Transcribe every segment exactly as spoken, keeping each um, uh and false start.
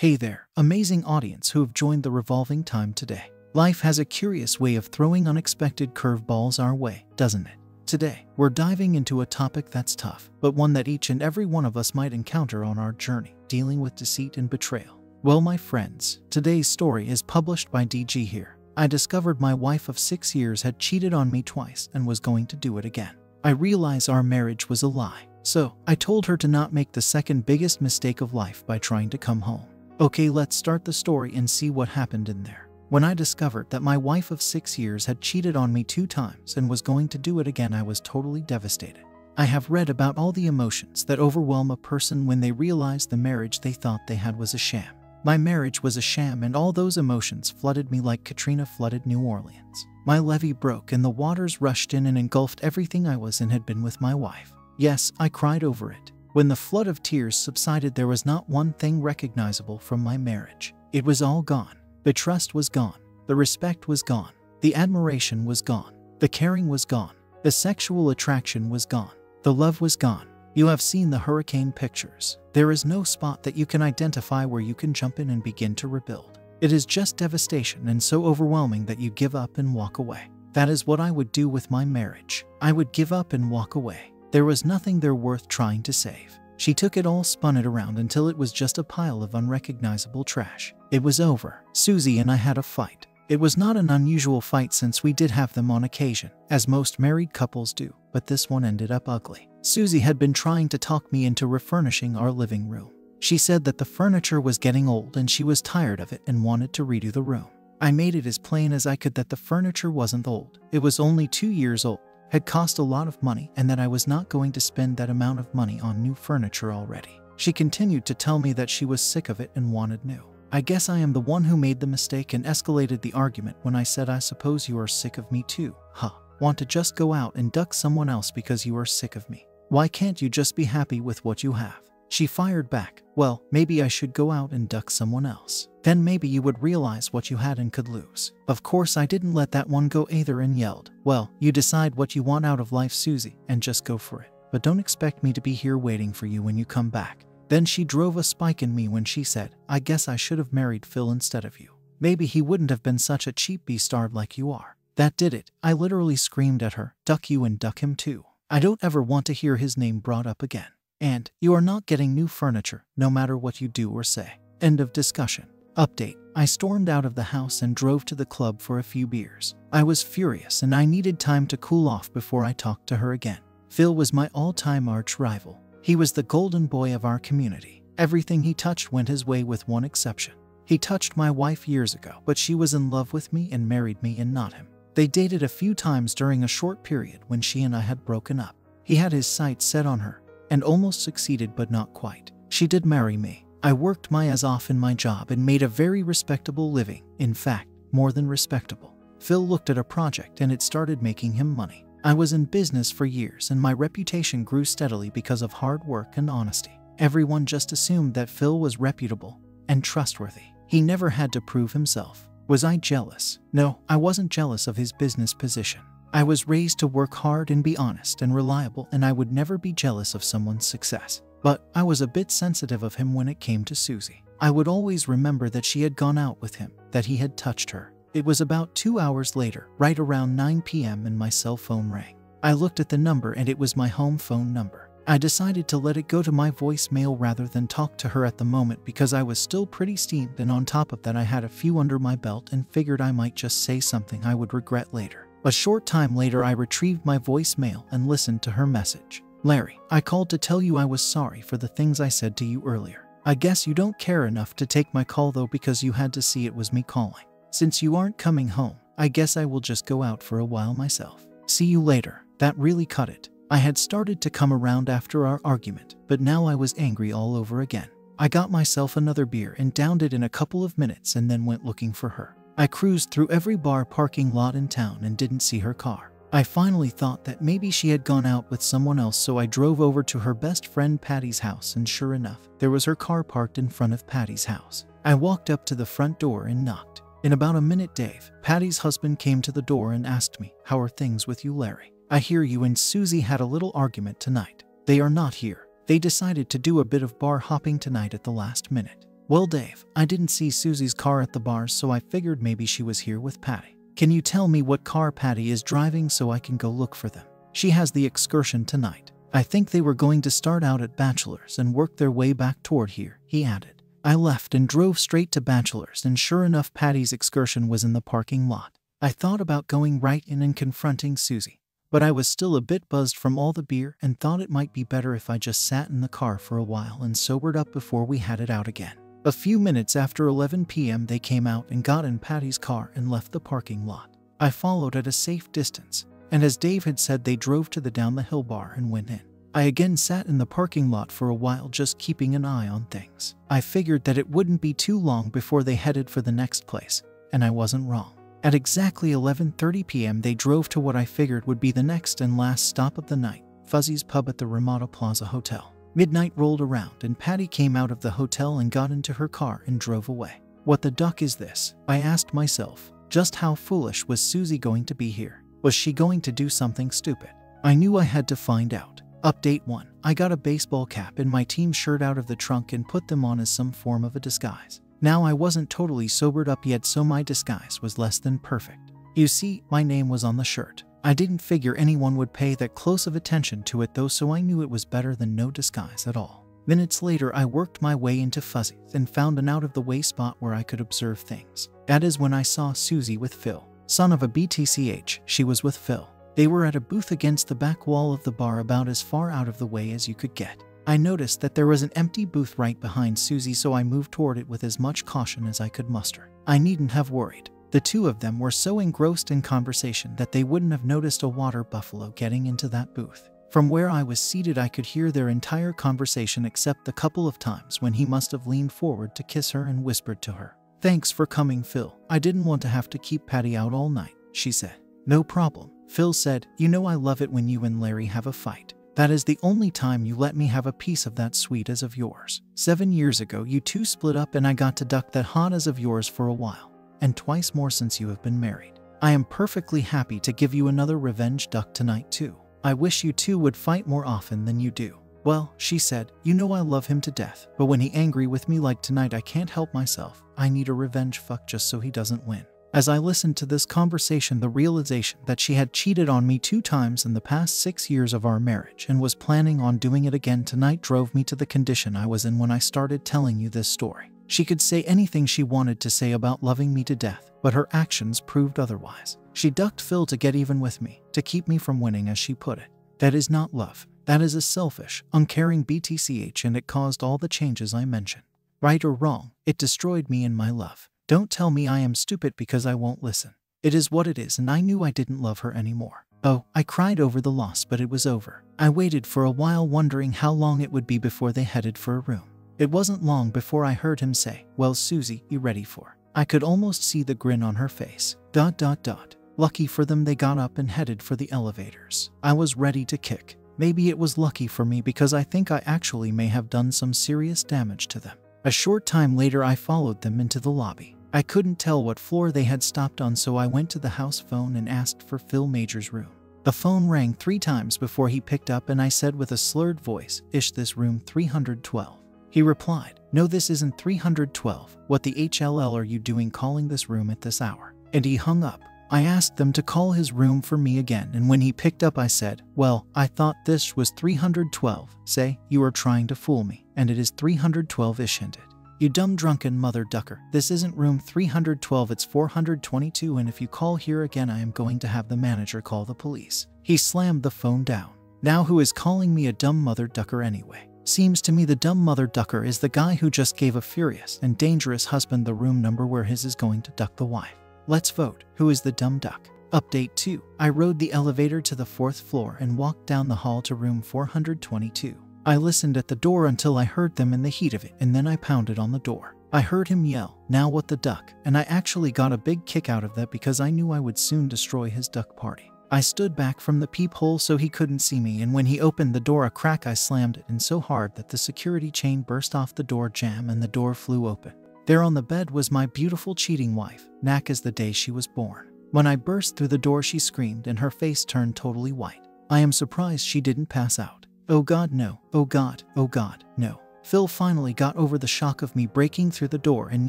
Hey there, amazing audience who have joined the revolving time today. Life has a curious way of throwing unexpected curveballs our way, doesn't it? Today, we're diving into a topic that's tough, but one that each and every one of us might encounter on our journey, dealing with deceit and betrayal. Well, my friends, today's story is published by D G here. I discovered my wife of six years had cheated on me twice and was going to do it again. I realized our marriage was a lie, so I told her to not make the second biggest mistake of life by trying to come home. Okay, let's start the story and see what happened in there. When I discovered that my wife of six years had cheated on me two times and was going to do it again, I was totally devastated. I have read about all the emotions that overwhelm a person when they realize the marriage they thought they had was a sham. My marriage was a sham, and all those emotions flooded me like Katrina flooded New Orleans. My levee broke and the waters rushed in and engulfed everything I was and had been with my wife. Yes, I cried over it. When the flood of tears subsided, there was not one thing recognizable from my marriage. It was all gone. The trust was gone. The respect was gone. The admiration was gone. The caring was gone. The sexual attraction was gone. The love was gone. You have seen the hurricane pictures. There is no spot that you can identify where you can jump in and begin to rebuild. It is just devastation and so overwhelming that you give up and walk away. That is what I would do with my marriage. I would give up and walk away. There was nothing there worth trying to save. She took it all, spun it around until it was just a pile of unrecognizable trash. It was over. Susie and I had a fight. It was not an unusual fight, since we did have them on occasion, as most married couples do, but this one ended up ugly. Susie had been trying to talk me into refurnishing our living room. She said that the furniture was getting old and she was tired of it and wanted to redo the room. I made it as plain as I could that the furniture wasn't old. It was only two years old, had cost a lot of money, and that I was not going to spend that amount of money on new furniture already. She continued to tell me that she was sick of it and wanted new. I guess I am the one who made the mistake and escalated the argument when I said, I suppose you are sick of me too, huh? Want to just go out and duck someone else because you are sick of me? Why can't you just be happy with what you have? She fired back, well, maybe I should go out and duck someone else. Then maybe you would realize what you had and could lose. Of course, I didn't let that one go either and yelled, well, you decide what you want out of life, Susie, and just go for it. But don't expect me to be here waiting for you when you come back. Then she drove a spike in me when she said, I guess I should have married Phil instead of you. Maybe he wouldn't have been such a cheap bastard like you are. That did it. I literally screamed at her, duck you and duck him too. I don't ever want to hear his name brought up again. And, you are not getting new furniture, no matter what you do or say. End of discussion. Update. I stormed out of the house and drove to the club for a few beers. I was furious and I needed time to cool off before I talked to her again. Phil was my all-time arch rival. He was the golden boy of our community. Everything he touched went his way with one exception. He touched my wife years ago, but she was in love with me and married me and not him. They dated a few times during a short period when she and I had broken up. He had his sights set on her and almost succeeded, but not quite. She did marry me. I worked my ass off in my job and made a very respectable living, in fact, more than respectable. Phil looked at a project and it started making him money. I was in business for years and my reputation grew steadily because of hard work and honesty. Everyone just assumed that Phil was reputable and trustworthy. He never had to prove himself. Was I jealous? No, I wasn't jealous of his business position. I was raised to work hard and be honest and reliable, and I would never be jealous of someone's success. But I was a bit sensitive of him when it came to Susie. I would always remember that she had gone out with him, that he had touched her. It was about two hours later, right around nine p m, and my cell phone rang. I looked at the number and it was my home phone number. I decided to let it go to my voicemail rather than talk to her at the moment because I was still pretty steamed, and on top of that I had a few under my belt and figured I might just say something I would regret later. A short time later, I retrieved my voicemail and listened to her message. Larry, I called to tell you I was sorry for the things I said to you earlier. I guess you don't care enough to take my call though, because you had to see it was me calling. Since you aren't coming home, I guess I will just go out for a while myself. See you later. That really cut it. I had started to come around after our argument, but now I was angry all over again. I got myself another beer and downed it in a couple of minutes and then went looking for her. I cruised through every bar parking lot in town and didn't see her car. I finally thought that maybe she had gone out with someone else, so I drove over to her best friend Patty's house, and sure enough, there was her car parked in front of Patty's house. I walked up to the front door and knocked. In about a minute, Dave, Patty's husband, came to the door and asked me, "How are things with you, Larry? I hear you and Susie had a little argument tonight." "They are not here. They decided to do a bit of bar hopping tonight at the last minute." Well, Dave, I didn't see Susie's car at the bar, so I figured maybe she was here with Patty. Can you tell me what car Patty is driving so I can go look for them? She has the excursion tonight. I think they were going to start out at Bachelor's and work their way back toward here, he added. I left and drove straight to Bachelor's, and sure enough, Patty's excursion was in the parking lot. I thought about going right in and confronting Susie, but I was still a bit buzzed from all the beer and thought it might be better if I just sat in the car for a while and sobered up before we had it out again. A few minutes after eleven p m they came out and got in Patty's car and left the parking lot. I followed at a safe distance, and as Dave had said, they drove to the Down the Hill bar and went in. I again sat in the parking lot for a while, just keeping an eye on things. I figured that it wouldn't be too long before they headed for the next place, and I wasn't wrong. At exactly eleven thirty p m they drove to what I figured would be the next and last stop of the night, Fuzzy's Pub at the Ramada Plaza Hotel. Midnight rolled around and Patty came out of the hotel and got into her car and drove away. What the duck is this? I asked myself. Just how foolish was Susie going to be here? Was she going to do something stupid? I knew I had to find out. Update one. I got a baseball cap and my team shirt out of the trunk and put them on as some form of a disguise. Now I wasn't totally sobered up yet, so my disguise was less than perfect. You see, my name was on the shirt. I didn't figure anyone would pay that close of attention to it though, so I knew it was better than no disguise at all. Minutes later, I worked my way into Fuzzy's and found an out-of-the-way spot where I could observe things. That is when I saw Susie with Phil. Son of a B T C H, she was with Phil. They were at a booth against the back wall of the bar, about as far out of the way as you could get. I noticed that there was an empty booth right behind Susie, so I moved toward it with as much caution as I could muster. I needn't have worried. The two of them were so engrossed in conversation that they wouldn't have noticed a water buffalo getting into that booth. From where I was seated, I could hear their entire conversation except the couple of times when he must have leaned forward to kiss her and whispered to her. Thanks for coming, Phil. I didn't want to have to keep Patty out all night, she said. No problem, Phil said. You know I love it when you and Larry have a fight. That is the only time you let me have a piece of that sweet as of yours. Seven years ago you two split up and I got to duck that hot as of yours for a while, and twice more since you have been married. I am perfectly happy to give you another revenge duck tonight too. I wish you two would fight more often than you do. Well, she said, you know I love him to death, but when he angry with me like tonight I can't help myself. I need a revenge fuck just so he doesn't win. As I listened to this conversation, the realization that she had cheated on me two times in the past six years of our marriage and was planning on doing it again tonight drove me to the condition I was in when I started telling you this story. She could say anything she wanted to say about loving me to death, but her actions proved otherwise. She ducked Phil to get even with me, to keep me from winning, as she put it. That is not love. That is a selfish, uncaring B T C H, and it caused all the changes I mentioned. Right or wrong, it destroyed me and my love. Don't tell me I am stupid because I won't listen. It is what it is, and I knew I didn't love her anymore. Oh, I cried over the loss, but it was over. I waited for a while, wondering how long it would be before they headed for a room. It wasn't long before I heard him say, well Susie, you ready for? I could almost see the grin on her face. Dot dot dot. Lucky for them, they got up and headed for the elevators. I was ready to kick. Maybe it was lucky for me, because I think I actually may have done some serious damage to them. A short time later I followed them into the lobby. I couldn't tell what floor they had stopped on, so I went to the house phone and asked for Phil Major's room. The phone rang three times before he picked up, and I said with a slurred voice, Ish this room three hundred twelve. He replied, no this isn't three hundred twelve, what the H L L are you doing calling this room at this hour? And he hung up. I asked them to call his room for me again, and when he picked up I said, well, I thought this was three hundred twelve, say, you are trying to fool me, and it is three hundred twelve ish hinted. You dumb drunken mother ducker, this isn't room three hundred twelve, it's four hundred twenty-two, and if you call here again I am going to have the manager call the police. He slammed the phone down. Now who is calling me a dumb mother ducker anyway? Seems to me the dumb mother ducker is the guy who just gave a furious and dangerous husband the room number where his is going to duck the wife. Let's vote. Who is the dumb duck? Update two. I rode the elevator to the fourth floor and walked down the hall to room four hundred twenty-two. I listened at the door until I heard them in the heat of it, and then I pounded on the door. I heard him yell, now what the duck? And I actually got a big kick out of that because I knew I would soon destroy his duck party. I stood back from the peephole so he couldn't see me, and when he opened the door a crack I slammed it in so hard that the security chain burst off the door jamb and the door flew open. There on the bed was my beautiful cheating wife, knack as the day she was born. When I burst through the door she screamed and her face turned totally white. I am surprised she didn't pass out. Oh God no, oh God, oh God, no. Phil finally got over the shock of me breaking through the door and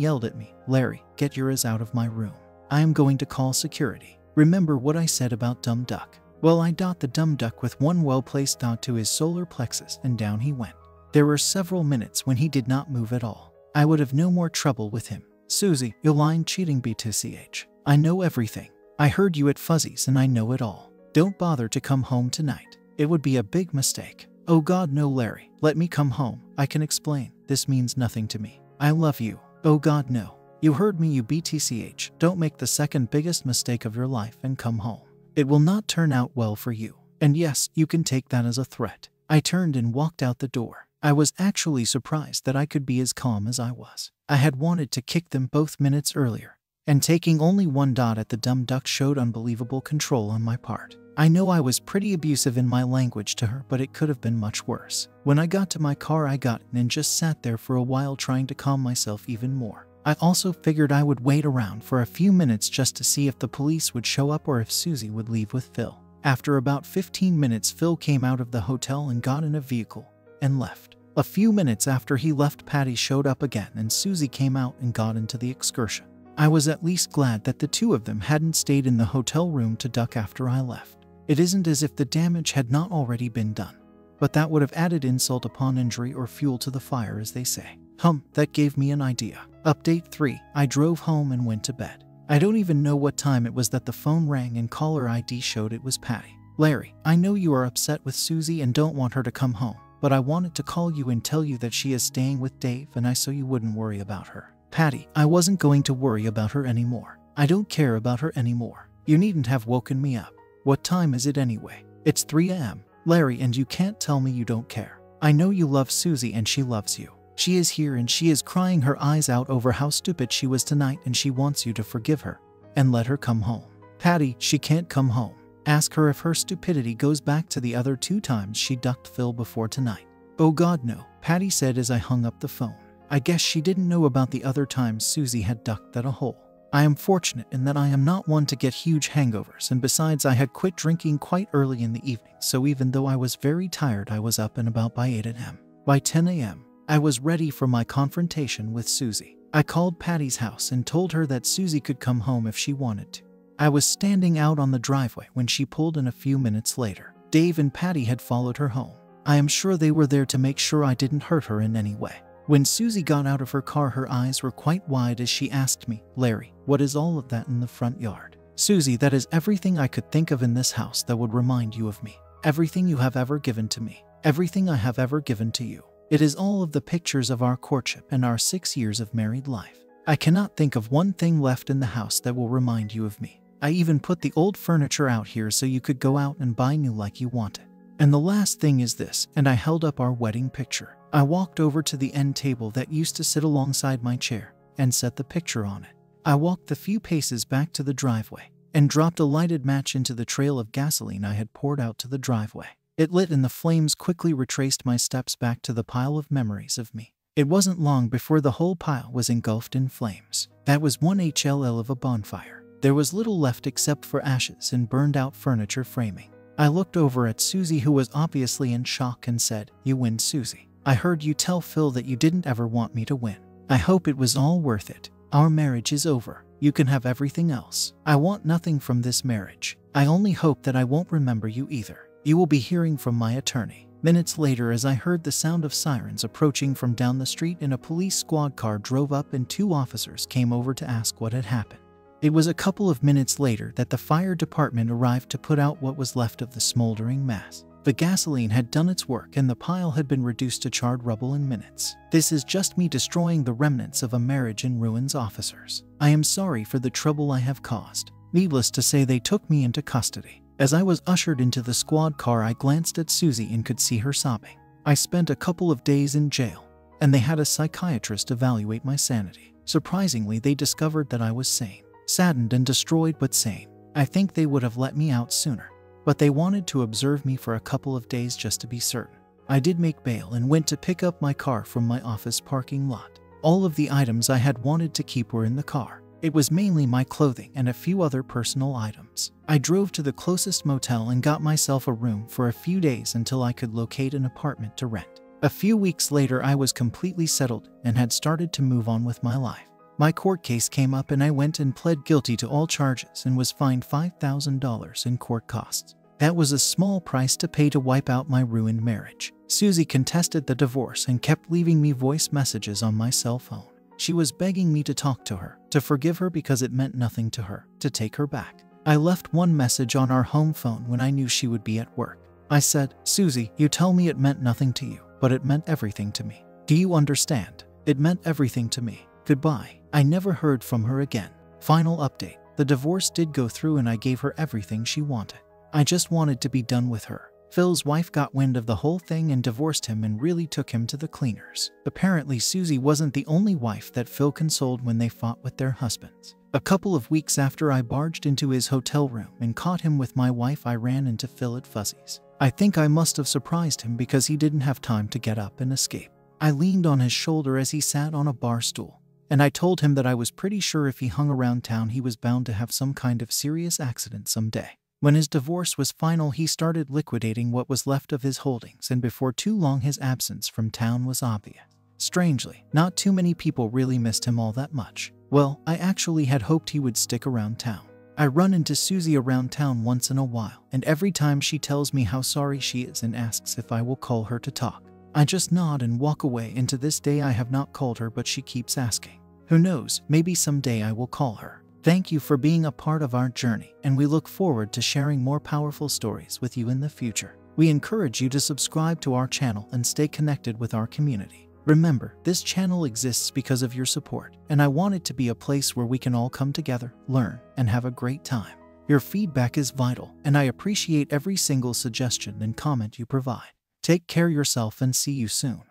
yelled at me, "Larry, get your ass out of my room. I am going to call security. Remember what I said about dumb duck?" Well, I dot the dumb duck with one well-placed dot to his solar plexus and down he went. There were several minutes when he did not move at all. I would have no more trouble with him. "Susie, you're lying cheating B T C H. I know everything. I heard you at Fuzzy's and I know it all. Don't bother to come home tonight. It would be a big mistake." "Oh God, no, Larry. Let me come home. I can explain. This means nothing to me. I love you." "Oh God, no. You heard me, you B T C H. Don't make the second biggest mistake of your life and come home. It will not turn out well for you. And yes, you can take that as a threat." I turned and walked out the door. I was actually surprised that I could be as calm as I was. I had wanted to kick them both minutes earlier, and taking only one dot at the dumb duck showed unbelievable control on my part. I know I was pretty abusive in my language to her, but it could have been much worse. When I got to my car, I got in and just sat there for a while trying to calm myself even more. I also figured I would wait around for a few minutes just to see if the police would show up or if Susie would leave with Phil. After about fifteen minutes, Phil came out of the hotel and got in a vehicle and left. A few minutes after he left, Patty showed up again and Susie came out and got into the excursion. I was at least glad that the two of them hadn't stayed in the hotel room to duck after I left. It isn't as if the damage had not already been done, but that would have added insult upon injury or fuel to the fire, as they say. Hum, that gave me an idea. Update three. I drove home and went to bed. I don't even know what time it was that the phone rang and caller I D showed it was Patty. "Larry, I know you are upset with Susie and don't want her to come home, but I wanted to call you and tell you that she is staying with Dave and I so you wouldn't worry about her." "Patty, I wasn't going to worry about her anymore. I don't care about her anymore. You needn't have woken me up. What time is it anyway?" "It's three A M "Larry, and you can't tell me you don't care. I know you love Susie and she loves you. She is here and she is crying her eyes out over how stupid she was tonight and she wants you to forgive her and let her come home." "Patty, she can't come home. Ask her if her stupidity goes back to the other two times she ducked Phil before tonight." "Oh God, no," Patty said as I hung up the phone. I guess she didn't know about the other times Susie had ducked that a hole. I am fortunate in that I am not one to get huge hangovers, and besides I had quit drinking quite early in the evening, so even though I was very tired I was up and about by eight A M By ten A M, I was ready for my confrontation with Susie. I called Patty's house and told her that Susie could come home if she wanted to. I was standing out on the driveway when she pulled in a few minutes later. Dave and Patty had followed her home. I am sure they were there to make sure I didn't hurt her in any way. When Susie got out of her car, her eyes were quite wide as she asked me, "Larry, what is all of that in the front yard?" "Susie, that is everything I could think of in this house that would remind you of me. Everything you have ever given to me. Everything I have ever given to you. It is all of the pictures of our courtship and our six years of married life. I cannot think of one thing left in the house that will remind you of me. I even put the old furniture out here so you could go out and buy new like you wanted. And the last thing is this," and I held up our wedding picture. I walked over to the end table that used to sit alongside my chair and set the picture on it. I walked the few paces back to the driveway and dropped a lighted match into the trail of gasoline I had poured out to the driveway. It lit and the flames quickly retraced my steps back to the pile of memories of me. It wasn't long before the whole pile was engulfed in flames. That was one H L L of a bonfire. There was little left except for ashes and burned-out furniture framing. I looked over at Susie, who was obviously in shock, and said, "You win, Susie. I heard you tell Phil that you didn't ever want me to win. I hope it was all worth it. Our marriage is over. You can have everything else. I want nothing from this marriage. I only hope that I won't remember you either. You will be hearing from my attorney." Minutes later, as I heard the sound of sirens approaching from down the street and a police squad car drove up and two officers came over to ask what had happened. It was a couple of minutes later that the fire department arrived to put out what was left of the smoldering mass. The gasoline had done its work and the pile had been reduced to charred rubble in minutes. "This is just me destroying the remnants of a marriage in ruins, officers. I am sorry for the trouble I have caused." Needless to say, they took me into custody. As I was ushered into the squad car, I glanced at Susie and could see her sobbing. I spent a couple of days in jail, and they had a psychiatrist evaluate my sanity. Surprisingly, they discovered that I was sane. Saddened and destroyed, but sane. I think they would have let me out sooner, but they wanted to observe me for a couple of days just to be certain. I did make bail and went to pick up my car from my office parking lot. All of the items I had wanted to keep were in the car. It was mainly my clothing and a few other personal items. I drove to the closest motel and got myself a room for a few days until I could locate an apartment to rent. A few weeks later, I was completely settled and had started to move on with my life. My court case came up and I went and pled guilty to all charges and was fined five thousand dollars in court costs. That was a small price to pay to wipe out my ruined marriage. Susie contested the divorce and kept leaving me voice messages on my cell phone. She was begging me to talk to her, to forgive her because it meant nothing to her, to take her back. I left one message on our home phone when I knew she would be at work. I said, "Susie, you tell me it meant nothing to you, but it meant everything to me. Do you understand? It meant everything to me. Goodbye." I never heard from her again. Final update. The divorce did go through and I gave her everything she wanted. I just wanted to be done with her. Phil's wife got wind of the whole thing and divorced him and really took him to the cleaners. Apparently, Susie wasn't the only wife that Phil consoled when they fought with their husbands. A couple of weeks after I barged into his hotel room and caught him with my wife, I ran into Phil at Fuzzy's. I think I must have surprised him because he didn't have time to get up and escape. I leaned on his shoulder as he sat on a bar stool, and I told him that I was pretty sure if he hung around town he was bound to have some kind of serious accident someday. When his divorce was final, he started liquidating what was left of his holdings, and before too long his absence from town was obvious. Strangely, not too many people really missed him all that much. Well, I actually had hoped he would stick around town. I run into Susie around town once in a while, and every time she tells me how sorry she is and asks if I will call her to talk. I just nod and walk away, and to this day I have not called her, but she keeps asking. Who knows, maybe someday I will call her. Thank you for being a part of our journey, and we look forward to sharing more powerful stories with you in the future. We encourage you to subscribe to our channel and stay connected with our community. Remember, this channel exists because of your support, and I want it to be a place where we can all come together, learn, and have a great time. Your feedback is vital, and I appreciate every single suggestion and comment you provide. Take care of yourself and see you soon.